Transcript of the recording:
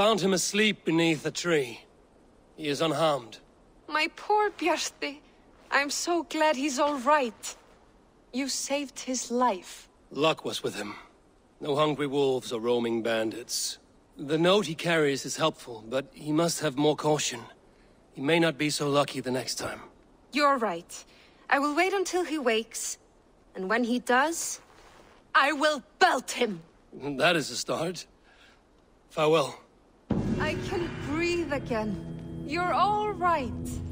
Found him asleep beneath a tree. He is unharmed. My poor Bjersti. I'm so glad he's all right. You saved his life. Luck was with him. No hungry wolves or roaming bandits. The note he carries is helpful, but he must have more caution. He may not be so lucky the next time. You're right. I will wait until he wakes. And when he does, I will belt him! That is a start. Farewell. I can breathe again. You're all right.